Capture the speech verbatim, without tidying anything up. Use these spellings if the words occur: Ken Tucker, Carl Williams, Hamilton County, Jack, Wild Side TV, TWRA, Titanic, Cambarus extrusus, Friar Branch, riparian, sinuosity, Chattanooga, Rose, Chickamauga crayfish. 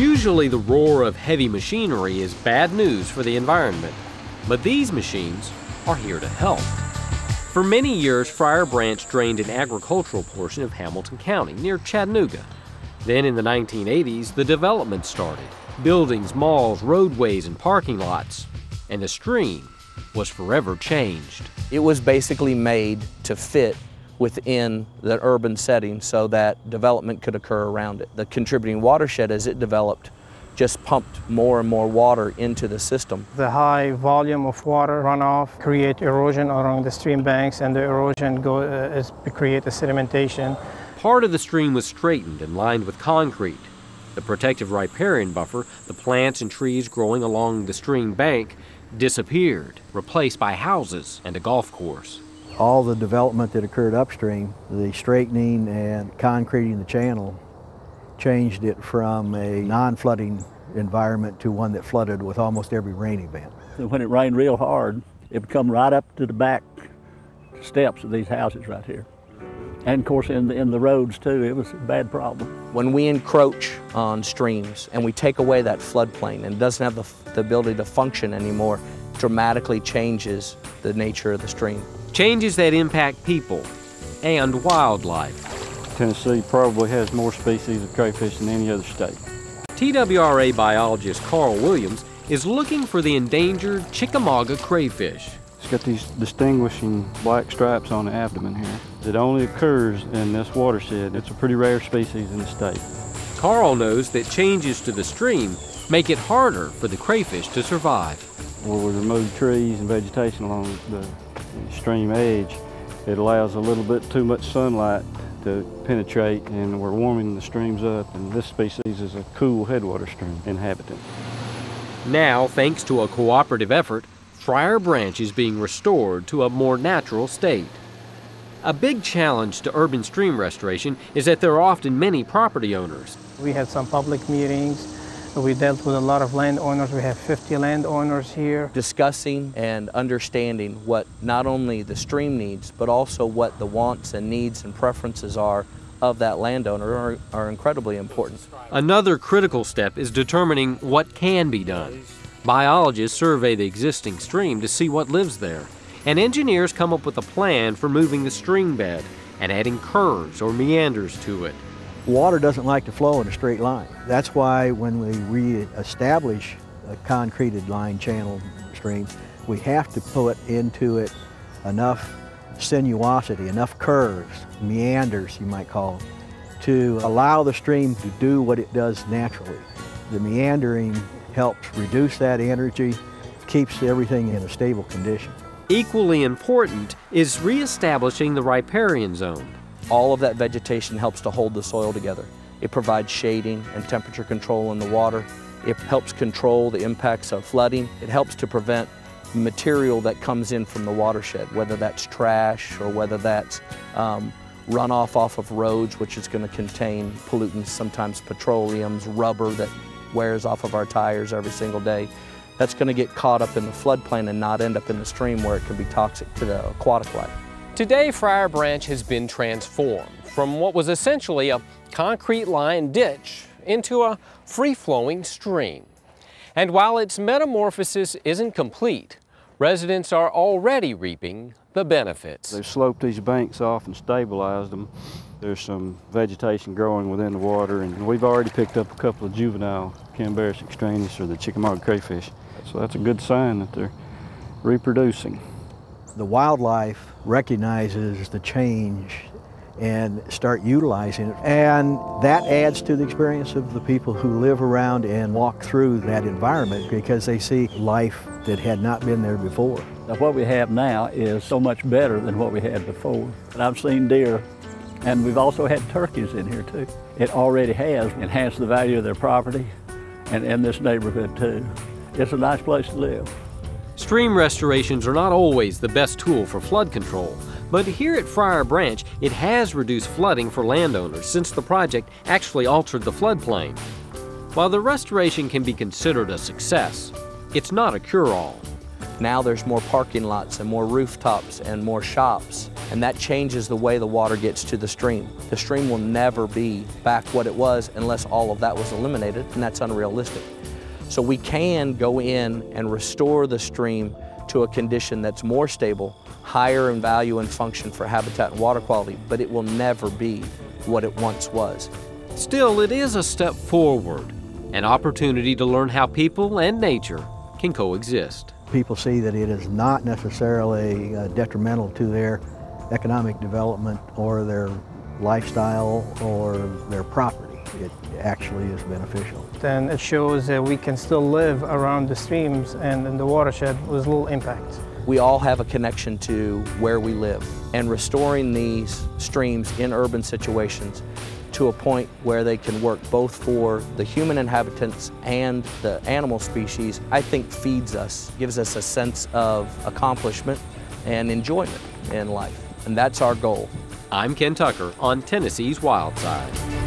Usually the roar of heavy machinery is bad news for the environment, but these machines are here to help. For many years, Friar Branch drained an agricultural portion of Hamilton County near Chattanooga. Then in the nineteen eighties, the development started. Buildings, malls, roadways, and parking lots. And the stream was forever changed. It was basically made to fit within the urban setting so that development could occur around it. The contributing watershed, as it developed, just pumped more and more water into the system. The high volume of water runoff create erosion along the stream banks, and the erosion go, uh, is, create a sedimentation. Part of the stream was straightened and lined with concrete. The protective riparian buffer, the plants and trees growing along the stream bank, disappeared, replaced by houses and a golf course. All the development that occurred upstream, the straightening and concreting the channel, changed it from a non-flooding environment to one that flooded with almost every rain event. When it rained real hard, it would come right up to the back steps of these houses right here. And of course in the, in the roads too, it was a bad problem. When we encroach on streams and we take away that floodplain and it doesn't have the, the ability to function anymore, it dramatically changes the nature of the stream. Changes that impact people and wildlife. Tennessee probably has more species of crayfish than any other state. T W R A biologist Carl Williams is looking for the endangered Chickamauga crayfish. It's got these distinguishing black stripes on the abdomen here. It only occurs in this watershed. It's a pretty rare species in the state. Carl knows that changes to the stream make it harder for the crayfish to survive. When we remove trees and vegetation along the stream edge, it allows a little bit too much sunlight to penetrate, and we're warming the streams up, and this species is a cool headwater stream inhabitant. Now, thanks to a cooperative effort, Friar Branch is being restored to a more natural state. A big challenge to urban stream restoration is that there are often many property owners. We had some public meetings. We dealt with a lot of landowners. We have fifty landowners here. Discussing and understanding what not only the stream needs, but also what the wants and needs and preferences are of that landowner are, are incredibly important. Another critical step is determining what can be done. Biologists survey the existing stream to see what lives there. And engineers come up with a plan for moving the stream bed and adding curves or meanders to it. Water doesn't like to flow in a straight line. That's why when we re-establish a concreted line channel stream, we have to put into it enough sinuosity, enough curves, meanders you might call them, to allow the stream to do what it does naturally. The meandering helps reduce that energy, keeps everything in a stable condition. Equally important is reestablishing the riparian zone. All of that vegetation helps to hold the soil together. It provides shading and temperature control in the water. It helps control the impacts of flooding. It helps to prevent material that comes in from the watershed, whether that's trash or whether that's um, runoff off of roads, which is going to contain pollutants, sometimes petroleums, rubber that wears off of our tires every single day. That's going to get caught up in the floodplain and not end up in the stream where it could be toxic to the aquatic life. Today, Friar Branch has been transformed from what was essentially a concrete-lined ditch into a free-flowing stream. And while its metamorphosis isn't complete, residents are already reaping the benefits. They've sloped these banks off and stabilized them. There's some vegetation growing within the water, and we've already picked up a couple of juvenile Cambarus extrusus or the Chickamauga crayfish. So that's a good sign that they're reproducing. The wildlife recognizes the change and start utilizing it, and that adds to the experience of the people who live around and walk through that environment because they see life that had not been there before. Now what we have now is so much better than what we had before. And I've seen deer, and we've also had turkeys in here too. It already has enhanced the value of their property and in this neighborhood too. It's a nice place to live. Stream restorations are not always the best tool for flood control, but here at Friar Branch, it has reduced flooding for landowners since the project actually altered the floodplain. While the restoration can be considered a success, it's not a cure-all. Now there's more parking lots and more rooftops and more shops and that changes the way the water gets to the stream. The stream will never be back what it was unless all of that was eliminated, and that's unrealistic. So we can go in and restore the stream to a condition that's more stable, higher in value and function for habitat and water quality, but it will never be what it once was. Still, it is a step forward, an opportunity to learn how people and nature can coexist. People see that it is not necessarily uh, detrimental to their economic development or their lifestyle or their property. It actually is beneficial. Then it shows that we can still live around the streams and in the watershed with little impact. We all have a connection to where we live, and restoring these streams in urban situations to a point where they can work both for the human inhabitants and the animal species, I think feeds us, gives us a sense of accomplishment and enjoyment in life. And that's our goal. I'm Ken Tucker on Tennessee's Wild Side.